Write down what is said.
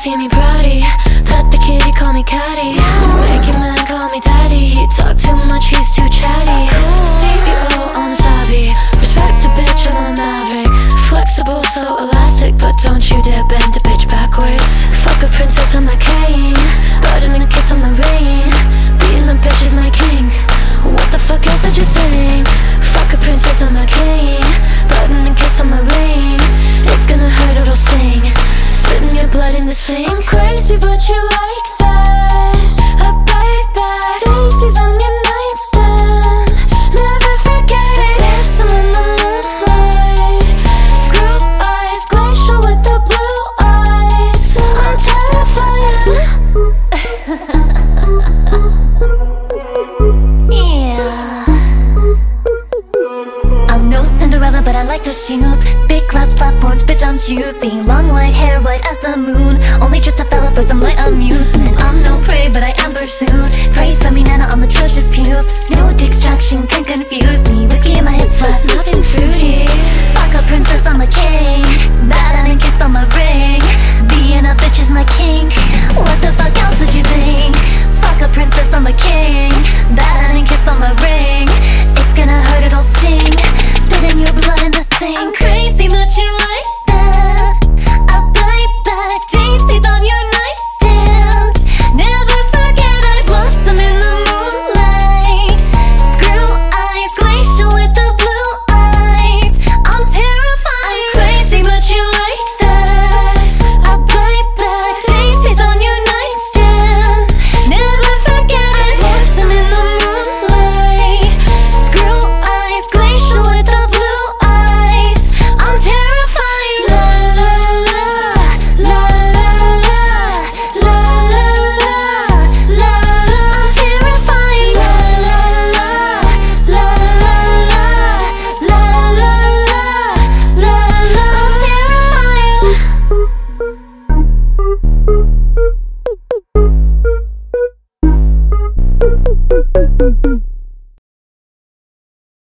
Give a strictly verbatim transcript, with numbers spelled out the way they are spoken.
see me bratty, let the kitty call me catty. Make your man call me daddy, he talk too much, he's too chatty. C E O, I'm savvy, respect a bitch, I'm a maverick. Flexible, so elastic, but don't you dare bend a bitch backwards. Fuck a princess, I'm a king, butter in a kiss on my ring. Beating a bitch is my king, what the fuck else did you think? Fuck a princess, I'm a king, butter in a kiss on my ring. It's gonna hurt, it'll sting, spitting your blood in the sink. I'm crazy, but you like that. I bite back. Daisy's on your nightstand. Never forget it. There's some in the moonlight. Screw eyes, glacial with the blue eyes. I'm terrifying. Yeah. I'm no Cinderella, but I like the shoes. Big glass platforms, bitch, I'm choosing. Long white hair, white as the moon. Only trust a fella for some light amusement. I'm no prey, but I am pursued. Pray for me, Nana, on the church's pews. No distraction can confuse me. Whiskey in my hip flask, nothing fruity. Fuck a princess, I'm a king. Bad and a kiss on my ring. Being a bitch is my kink. What the fuck else did you think? Fuck a princess, I'm a king. Bad and a kiss on my ring. It's gonna hurt, it'll sting, spitting your blood in the sink. I'm crazy, but you like that. I bite back. Daisy's on your nightstand. Never forget I blossom in the moonlight. Screw eyes, glacial with the blue eyes. I'm terrified. I'm crazy, but you like that. I bite back. Daisy's on your nightstand. Never forget I blossom in the moonlight. Screw eyes, glacial with the blue eyes. I'm terrified. La la la, la la la, la la la, la la. I'm terrified. La la la, la la la, la la la, la la. I'm terrified.